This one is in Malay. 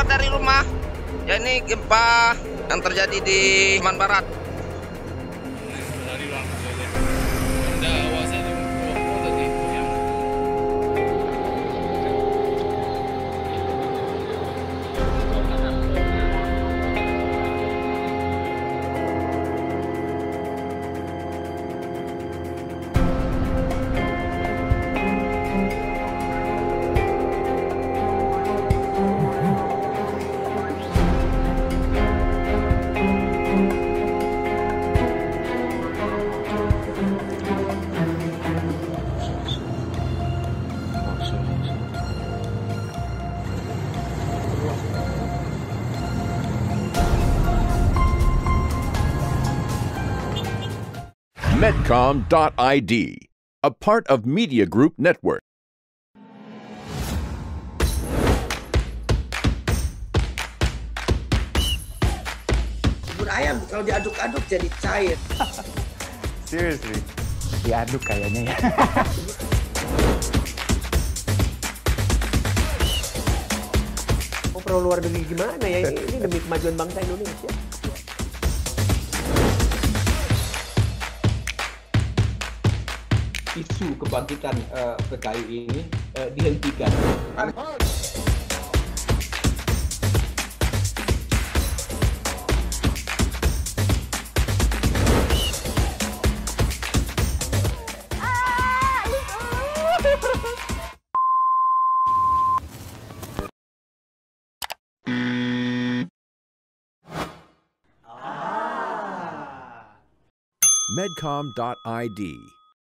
keluar dari rumah, ya ini gempa yang terjadi di Pasaman Barat. Medcom.id, a part of Media Group Network. Bubur ayam kalau diaduk-aduk jadi cair. Seriously, diaduk kayaknya ya. Oh, perlu luar negeri gimana ya ini demi kemajuan bangsa Indonesia. Isu kebangkitan PKI ini dihentikan. Medcom.id,